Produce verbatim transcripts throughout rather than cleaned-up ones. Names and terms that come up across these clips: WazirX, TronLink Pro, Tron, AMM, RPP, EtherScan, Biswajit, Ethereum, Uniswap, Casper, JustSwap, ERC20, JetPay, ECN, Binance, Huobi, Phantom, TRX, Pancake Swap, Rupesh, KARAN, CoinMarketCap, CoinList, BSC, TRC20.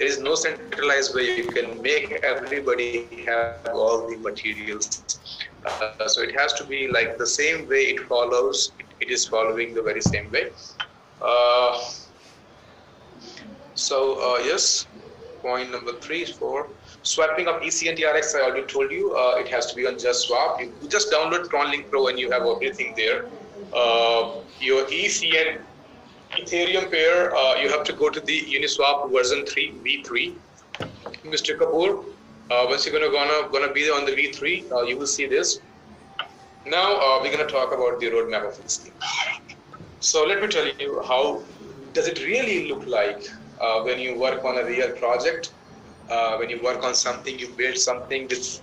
There is no centralized way you can make everybody have all the materials. Uh, so it has to be like the same way it follows. It is following the very same way. Uh, so uh, yes, point number three, four. Swapping of E C N T R X, I already told you, uh, it has to be on JustSwap. You just download TronLink Pro and you have everything there. Uh, your E C N Ethereum pair, uh, you have to go to the Uniswap version three, V three. Mister Kapoor, uh, once you're gonna, gonna, gonna be on the V three, uh, you will see this. Now uh, we're gonna talk about the roadmap of this thing. So let me tell you, how does it really look like uh, when you work on a real project? Uh, when you work on something, you build something with,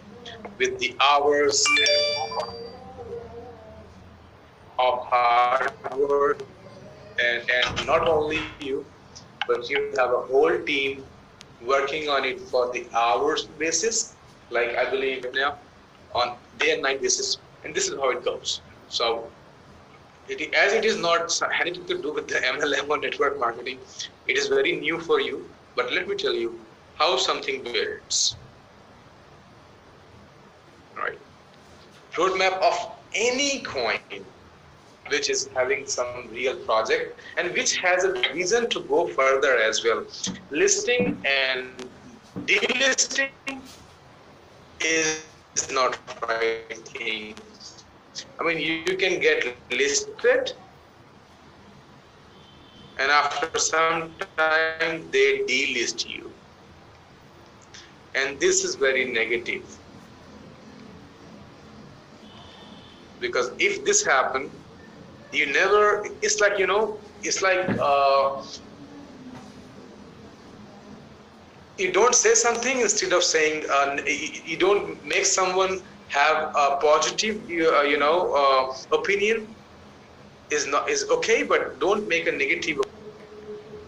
with the hours of hard work, and, and not only you, but you have a whole team working on it for the hours basis, like I believe now, on day and night basis, and this is how it goes. So, it, as it is not anything to do with the M L M or network marketing, it is very new for you, but let me tell you, how something builds. Right. Roadmap of any coin which is having some real project and which has a reason to go further as well. Listing and delisting is not the right thing. I mean, you, you can get listed, and after some time they delist you. And this is very negative, because if this happens, you never, it's like, you know, it's like uh, you don't say something instead of saying, uh, you don't make someone have a positive, uh, you know, uh, opinion is not, is okay, but don't make a negative,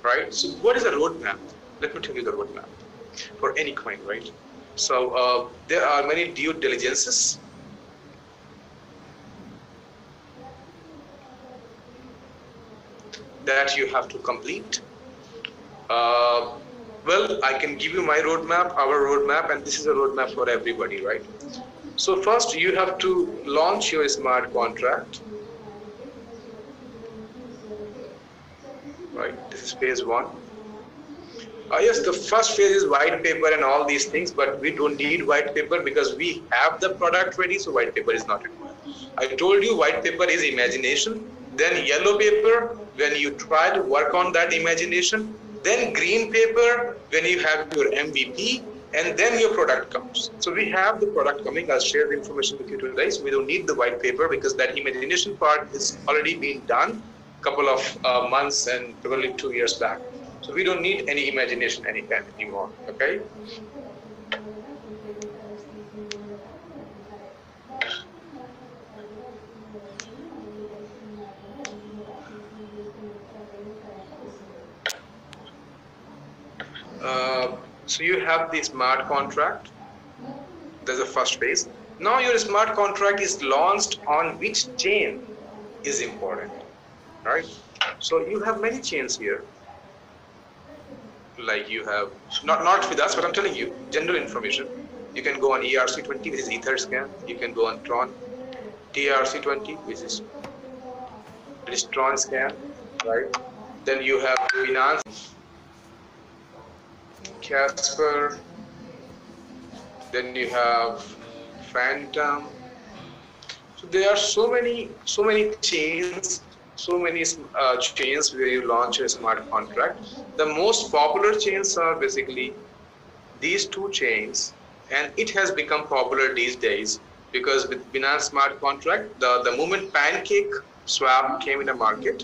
right? So what is a roadmap? Let me tell you the roadmap for any coin, right? So uh, there are many due diligences. That you have to complete. Uh, well, I can give you my roadmap, our roadmap, and this is a roadmap for everybody, right? So first you have to launch your smart contract. Right, this is phase one. Uh, yes, the first phase is white paper and all these things, but we don't need white paper because we have the product ready, so white paper is not required. I told you white paper is imagination, then yellow paper when you try to work on that imagination, then green paper when you have your M V P, and then your product comes. So we have the product coming. I'll share the information with you today, so we don't need the white paper because that imagination part is already been done a couple of uh, months and probably two years back. So we don't need any imagination any time anymore, okay? Uh, so you have the smart contract. That's the first phase. Now your smart contract is launched on which chain is important, right? So you have many chains here. Like you have, not, not with us, but I'm telling you, general information. You can go on E R C twenty, which is EtherScan. You can go on Tron, T R C twenty, which is, which is Tron scan, right? Then you have Binance, Casper, then you have Phantom. So there are so many, so many chains. So many uh, chains where you launch a smart contract. The most popular chains are basically these two chains, and it has become popular these days because with Binance smart contract, the, the moment Pancake Swap came in the market,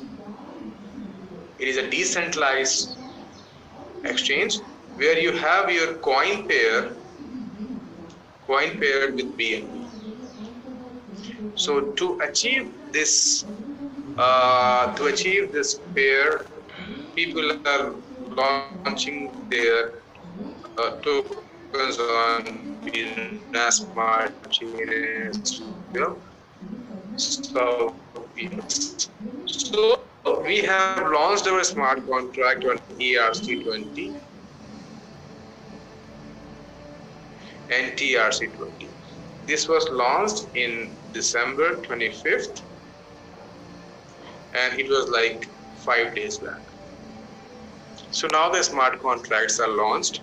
it is a decentralized exchange where you have your coin pair, coin paired with B N B. So to achieve this, Uh, to achieve this pair, people are launching their uh, tokens on NASMART chains. You know? So, so we have launched our smart contract on E R C twenty. N T R C twenty. This was launched in December twenty-fifth and it was like five days back. So now the smart contracts are launched.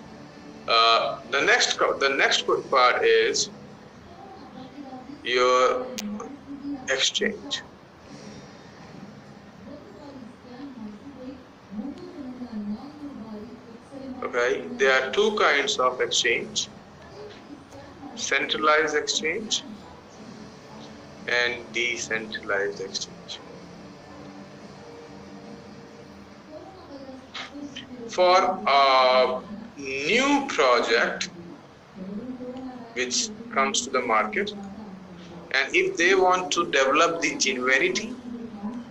Uh, the next the next good part is your exchange. Okay, there are two kinds of exchange: centralized exchange and decentralized exchange. For a new project which comes to the market, and if they want to develop the genuinity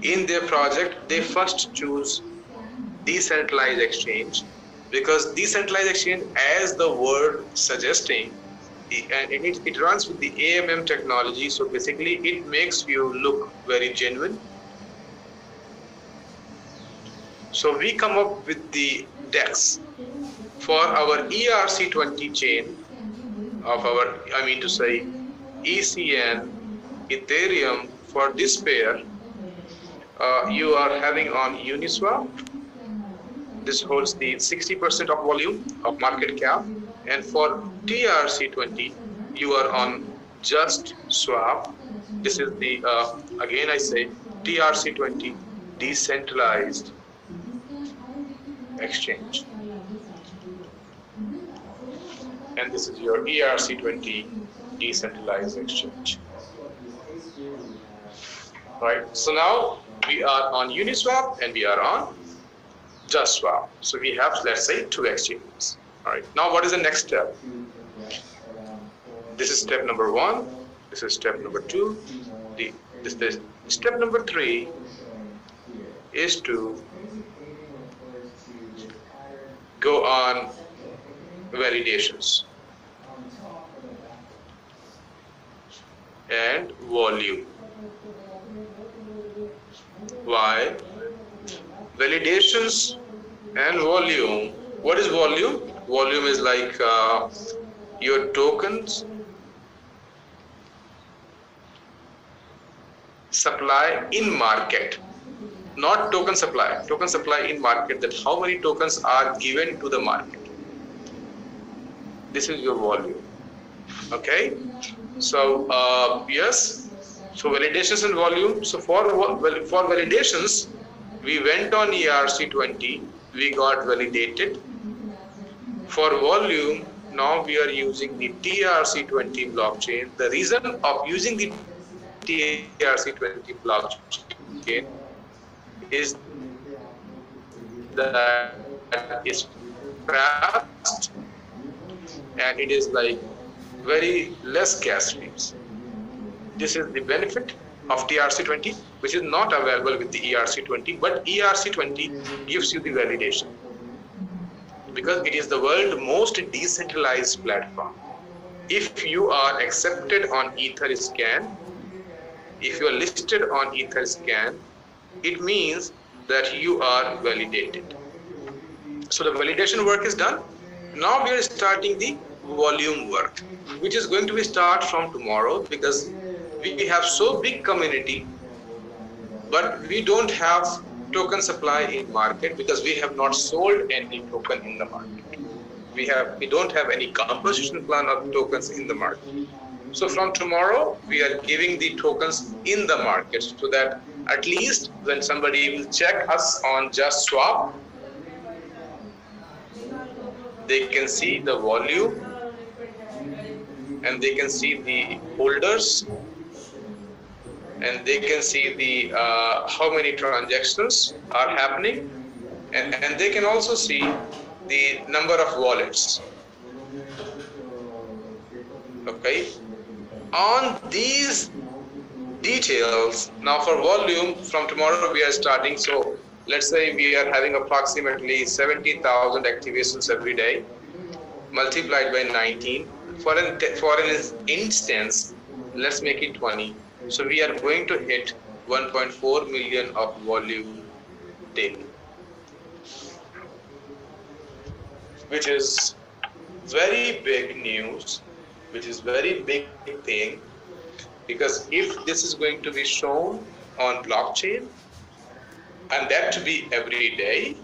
in their project, they first choose decentralized exchange, because decentralized exchange, as the word suggesting, and it, it runs with the A M M technology. So basically it makes you look very genuine. So we come up with the D E X for our E R C twenty chain of our, I mean to say E C N, Ethereum. For this pair, uh, you are having on Uniswap. This holds the sixty percent of volume of market cap. And for T R C twenty, you are on JustSwap. This is the, uh, again I say, T R C twenty decentralized exchange. And this is your E R C twenty decentralized exchange. Right, so now we are on Uniswap and we are on JustSwap. So we have, let's say, two exchanges. All right, now what is the next step? This is step number one. This is step number two. The, this, this step number three is to go on validations and volume. Why? Validations and volume. What is volume? Volume is like uh, your tokens supply in market, not token supply. Token supply in market, that how many tokens are given to the market. This is your volume. Okay. So uh, yes. So validations and volume. So for for validations, we went on E R C twenty. We got validated. For volume, now we are using the T R C twenty blockchain. The reason of using the T R C twenty blockchain is that it's fast and it is like very less gas fees. This is the benefit of T R C twenty, which is not available with the E R C twenty, but E R C twenty gives you the validation, because it is the world's most decentralized platform. If you are accepted on EtherScan, if you are listed on EtherScan, it means that you are validated. So the validation work is done. Now we are starting the volume work, which is going to be start from tomorrow, because we have so big community, but we don't have token supply in market, because we have not sold any token in the market. We have we don't have any composition plan of tokens in the market. So from tomorrow, we are giving the tokens in the market, so that at least when somebody will check us on JustSwap, they can see the volume and they can see the holders and they can see the uh, how many transactions are happening, and, and they can also see the number of wallets. Okay, on these details, now for volume, from tomorrow we are starting. So let's say we are having approximately seventy thousand activations every day, multiplied by nineteen. For an, for an instance, let's make it twenty. So we are going to hit one point four million of volume daily, which is very big news which is very big thing, because if this is going to be shown on blockchain, and that to be every day,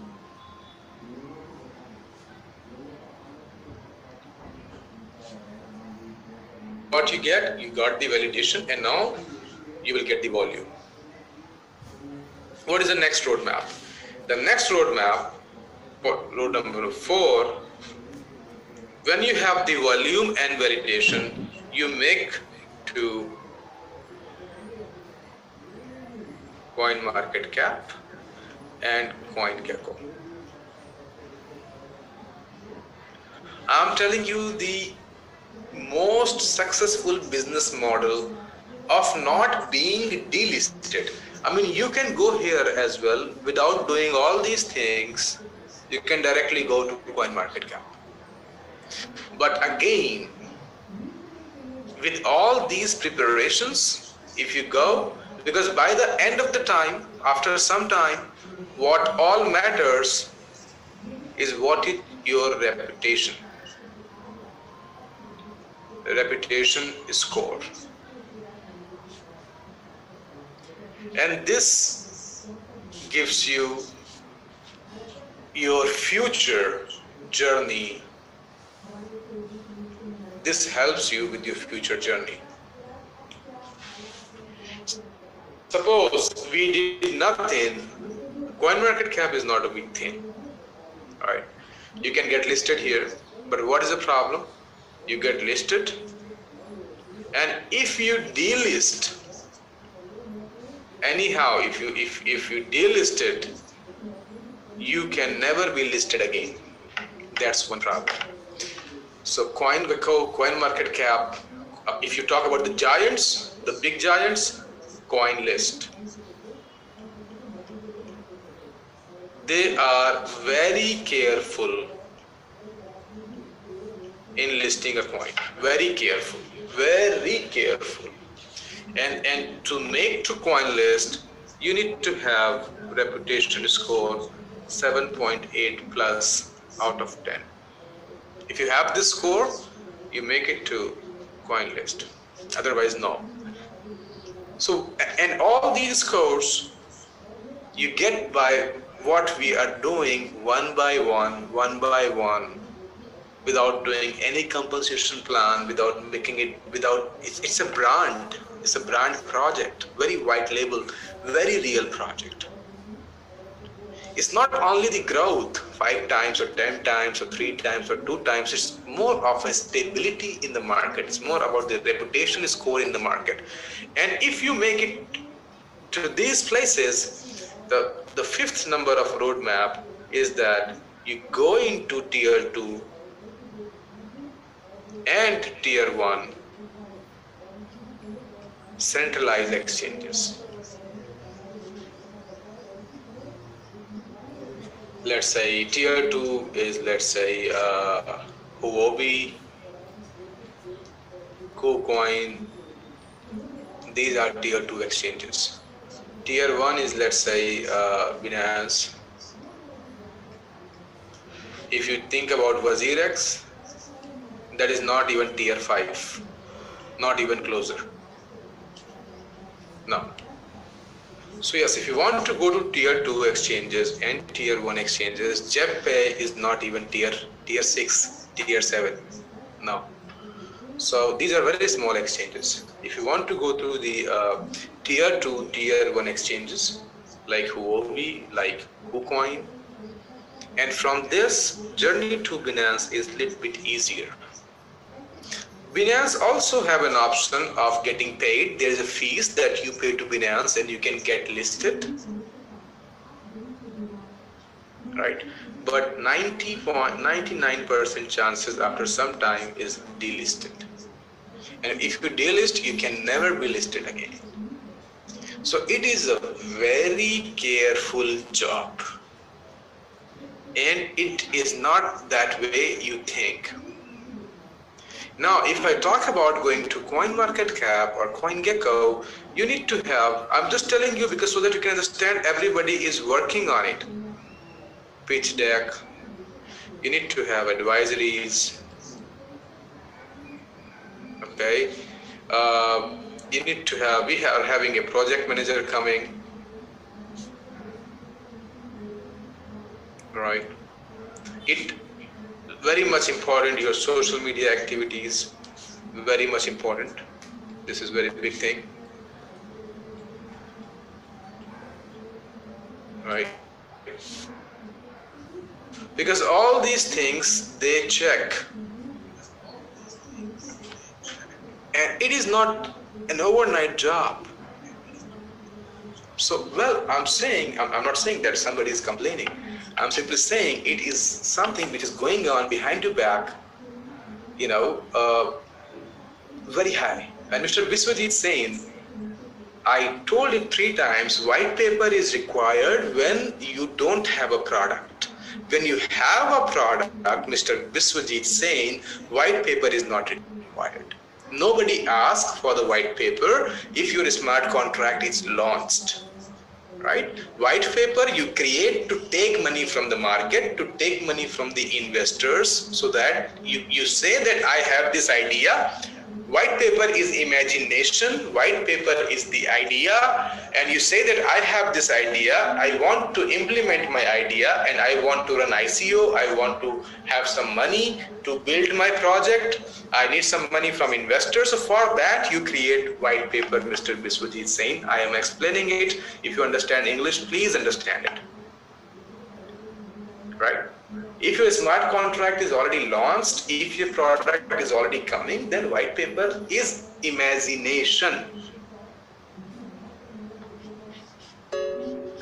what you get, you got the validation, and now you will get the volume. What is the next roadmap? The next roadmap, road number four, when you have the volume and validation, you make to CoinMarketCap and CoinGecko. I'm telling you, the most successful business model of not being delisted. I mean, you can go here as well without doing all these things. You can directly go to CoinMarketCap. But again, with all these preparations, if you go, because by the end of the time, after some time, what all matters is what is your reputation. Reputation score. And this gives you your future journey. This helps you with your future journey. Suppose we did nothing, CoinMarketCap is not a big thing. All right, you can get listed here, but what is the problem? You get listed, and if you delist, anyhow, if you if if you delist it, you can never be listed again. That's one problem. So CoinGecko, CoinMarketCap. If you talk about the giants, the big giants, CoinList. They are very careful in listing a coin. Very careful. Very careful. And and to make to CoinList, you need to have reputation score seven point eight plus out of ten. If you have this score, you make it to CoinList. Otherwise, no. So, and all these scores you get by what we are doing one by one, one by one, without doing any compensation plan, without making it, without, it's, it's a brand, it's a brand project, very white label, very real project. It's not only the growth, five times or ten times or three times or two times, it's more of a stability in the market. It's more about the reputation score in the market. And if you make it to these places, the, the fifth number of roadmap is that you go into tier two and tier one centralized exchanges. Let's say tier two is, let's say, uh, Huobi, Kucoin. These are tier two exchanges. Tier one is, let's say, uh, Binance. If you think about WazirX, that is not even tier five, not even closer. No. So yes, if you want to go to tier two exchanges and tier one exchanges, JetPay is not even tier tier six, tier seven. No. So these are very small exchanges. If you want to go through the uh, tier two, tier one exchanges like Huobi, like KuCoin, and from this journey to Binance is a little bit easier. Binance also have an option of getting paid. There is a fees that you pay to Binance and you can get listed, right? But ninety point nine nine percent chances after some time is delisted. And if you delist, you can never be listed again. So it is a very careful job. And it is not that way you think. Now, if I talk about going to CoinMarketCap or CoinGecko, you need to have, I'm just telling you because so that you can understand, everybody is working on it. Pitch deck, you need to have advisories, Okay, uh, you need to have, we are having a project manager coming, right? It very much important, your social media activities, very much important. This is very big thing, right? Because all these things they check, and it is not an overnight job. So, well, I'm saying, I'm, I'm not saying that somebody is complaining. I'm simply saying it is something which is going on behind your back, you know, uh, very high. And Mister Biswajit saying, I told it three times, white paper is required when you don't have a product. When you have a product, Mister Biswajit saying, white paper is not required. Nobody asks for the white paper if your smart contract is launched, right? White paper you create to take money from the market, to take money from the investors, so that you, you say that I have this idea. White paper is imagination, white paper is the idea, and you say that I have this idea, I want to implement my idea, and I want to run I C O, I want to have some money to build my project, I need some money from investors. So for that you create white paper, Mister Biswajit is saying. I am explaining it. If you understand English, please understand it, right? If your smart contract is already launched, if your product is already coming, then white paper is imagination.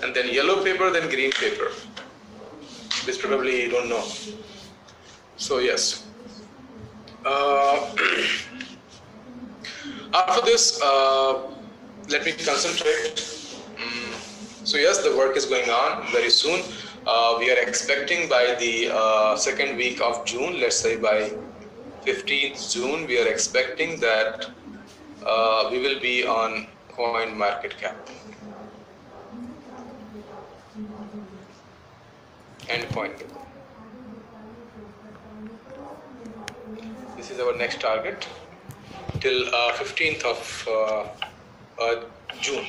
And then yellow paper, then green paper, which probably you don't know. So yes. Uh, after this, uh, let me concentrate. Mm. So yes, the work is going on very soon. Uh, we are expecting by the uh, second week of June, let's say by fifteenth June, we are expecting that uh, we will be on CoinMarketCap. Endpoint. This is our next target till uh, fifteenth of June.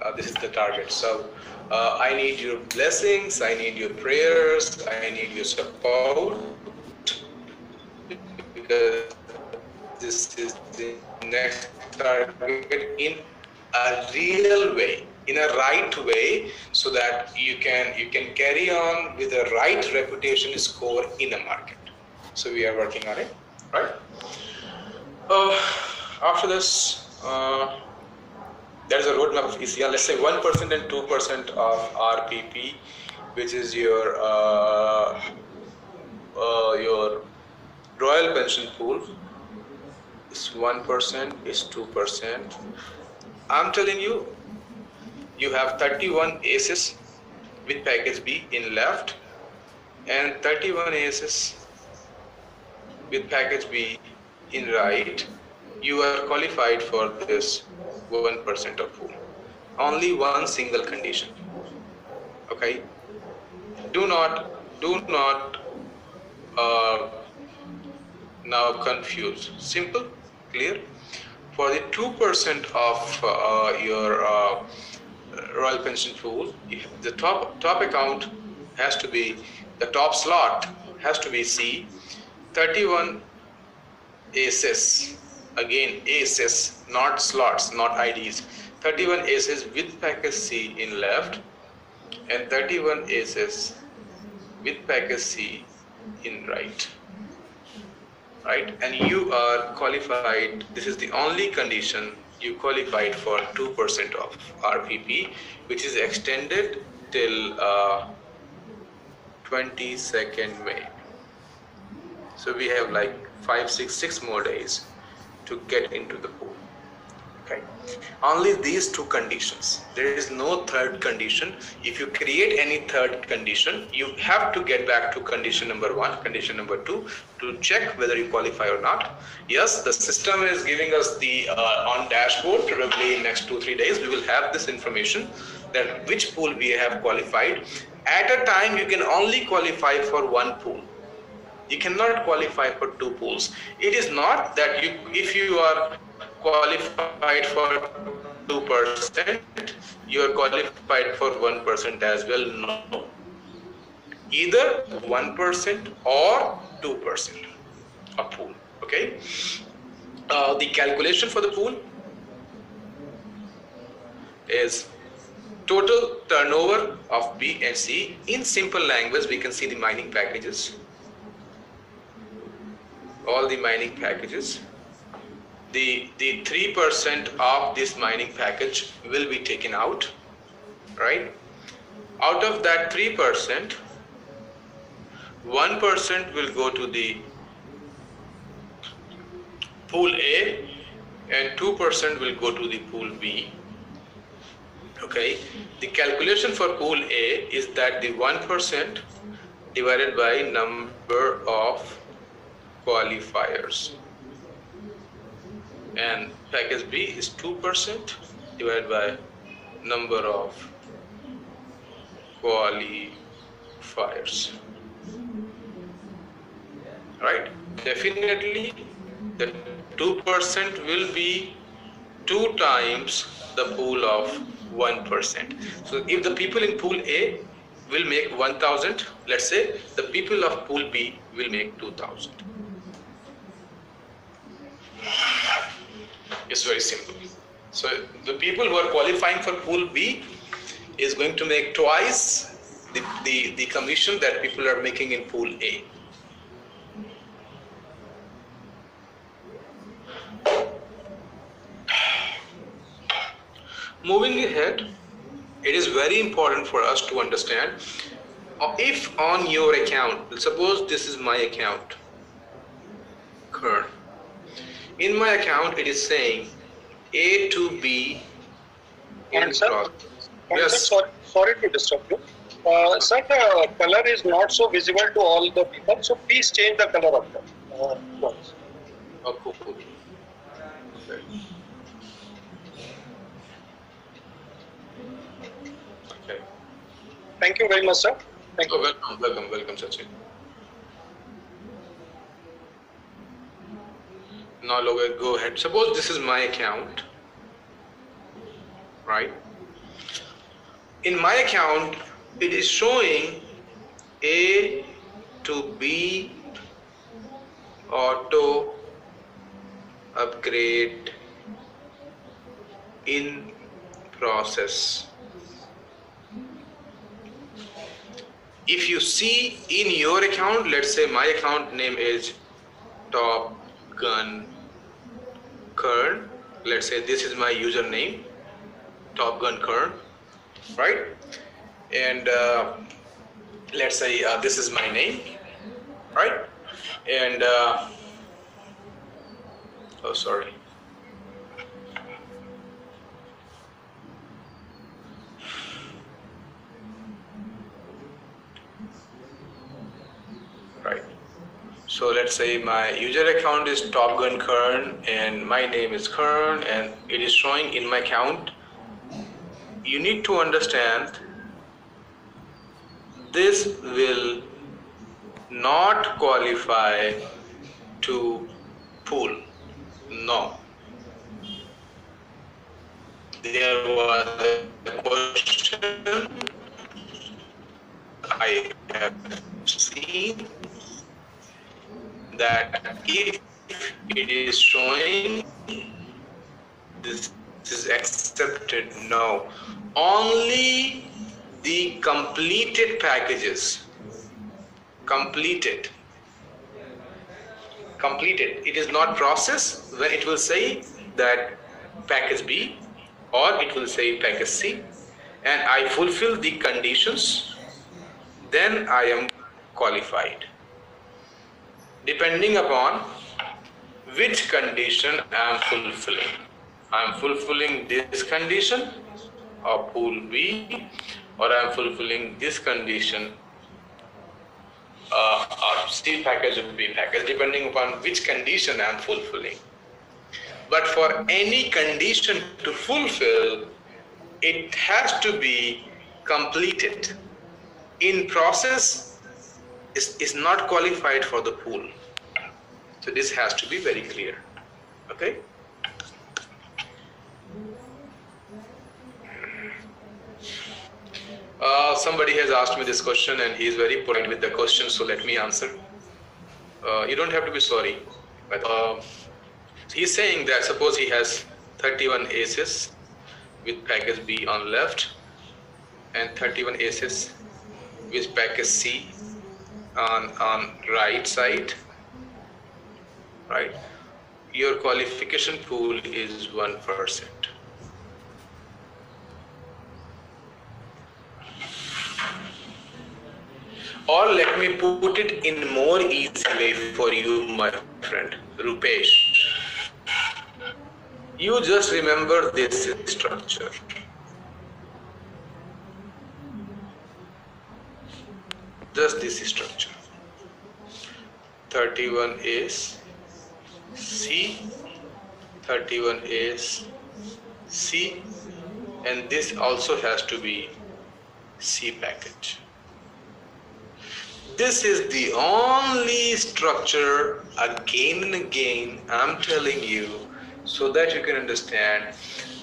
Uh, this is the target. So uh, I need your blessings, I need your prayers, I need your support, because this is the next target in a real way, in a right way, so that you can you can carry on with the right reputation score in the market. So we are working on it, right? Uh, after this, uh, there is a roadmap of E C N. Let's say one percent and two percent of R P P, which is your uh, uh, your Royal Pension Pool. It's one percent, it's two percent. I'm telling you, you have thirty-one A C Es with package B in left and thirty-one A C Es with package B in right. You are qualified for this one percent of pool. Only one single condition. Okay. Do not, do not uh, now confuse. Simple, clear. For the two percent of uh, your uh, Royal Pension Pool, the top top account has to be, the top slot has to be C. thirty-one A C Es. Again, A C Es, not slots, not I Ds. thirty-one A C Es with package C in left and thirty-one A C Es with package C in right. Right? And you are qualified. This is the only condition. You qualified for two percent of R P P, which is extended till uh, twenty-second May. So we have like five, six, six more days to get into the pool. Okay. Only these two conditions. There is no third condition. If you create any third condition, you have to get back to condition number one, condition number two, to check whether you qualify or not. Yes, the system is giving us the uh, on dashboard. Probably in next two, three days, we will have this information that which pool we have qualified. At a time, you can only qualify for one pool. You cannot qualify for two pools. It is not that you, if you are qualified for two percent, you are qualified for one percent as well. No. Either one percent or two percent a pool. Okay. Uh, the calculation for the pool is total turnover of B S C. In simple language, we can see the mining packages, all the mining packages. The the three percent of this mining package will be taken out, right? Out of that three percent, one percent will go to the pool A and two percent will go to the pool B. Okay, the calculation for pool A is that the one percent divided by number of qualifiers, and package B is two percent divided by number of qualifiers, right? Definitely the two percent will be two times the pool of one percent. So if the people in pool A will make one thousand, let's say the people of pool B will make two thousand. It's very simple. So the people who are qualifying for pool B is going to make twice the, the, the commission that people are making in pool A. Moving ahead, it is very important for us to understand, if on your account, suppose this is my account, Karan. In my account, it is saying A to B. And sir, yes. sorry, sorry to disturb you. Uh, sir, the color is not so visible to all the people, so please change the color of the uh, okay. okay. okay. Thank you very much, sir. Thank oh, you. Welcome, welcome, welcome, Sachin. Now go ahead. Suppose this is my account, right? In my account, it is showing A to B auto upgrade in process. If you see in your account, let's say my account name is Top Gun Karan, let's say this is my username, Top Gun Karan, right? And uh, let's say uh, this is my name, right? And uh, oh, sorry. Right. So let's say my user account is Top Gun Karan and my name is Karan, and it is showing in my account. You need to understand this will not qualify to pool. No. There was a question I have seen, that if it is showing this is accepted, no, only the completed packages, completed, completed, it is not process, when it will say that package B or it will say package C, and I fulfill the conditions, then I am qualified. Depending upon which condition I am fulfilling. I am fulfilling this condition of pool B, or I am fulfilling this condition uh, of C package or B package, depending upon which condition I am fulfilling. But for any condition to fulfill, it has to be completed. In process is, is not qualified for the pool. So this has to be very clear. Okay. Uh, somebody has asked me this question and he is very polite with the question, so let me answer. Uh, you don't have to be sorry. But, uh, he's saying that suppose he has thirty-one aces with package B on left and thirty-one aces with package C on, on right side, right? Your qualification pool is one percent. Or let me put it in more easy way for you, my friend, Rupesh. You just remember this structure. Just this structure. thirty-one A's, C, thirty-one A's, C, and this also has to be C package. This is the only structure, again and again, I'm telling you, so that you can understand,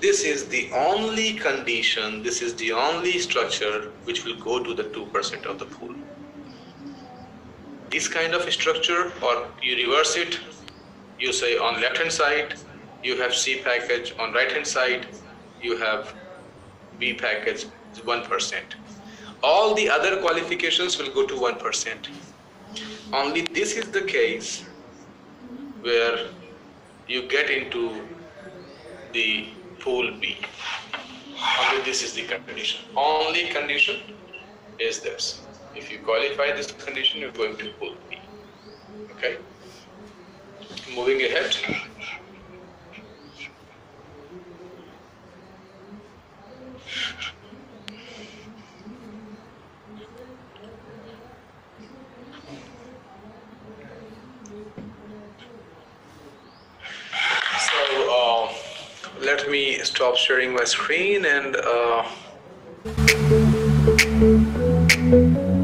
this is the only condition, this is the only structure which will go to the two percent of the pool. This kind of structure, or you reverse it, you say on left hand side, you have C package, on right hand side, you have B package, one percent. All the other qualifications will go to one percent. Only this is the case where you get into the pool B. Only this is the condition. Only condition is this. If you qualify this condition, you're going to pool B. Okay? Moving ahead. Let me stop sharing my screen and uh